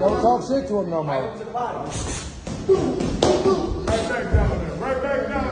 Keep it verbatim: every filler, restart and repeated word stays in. Don't talk shit to him no more. Right back down there. Right back down there.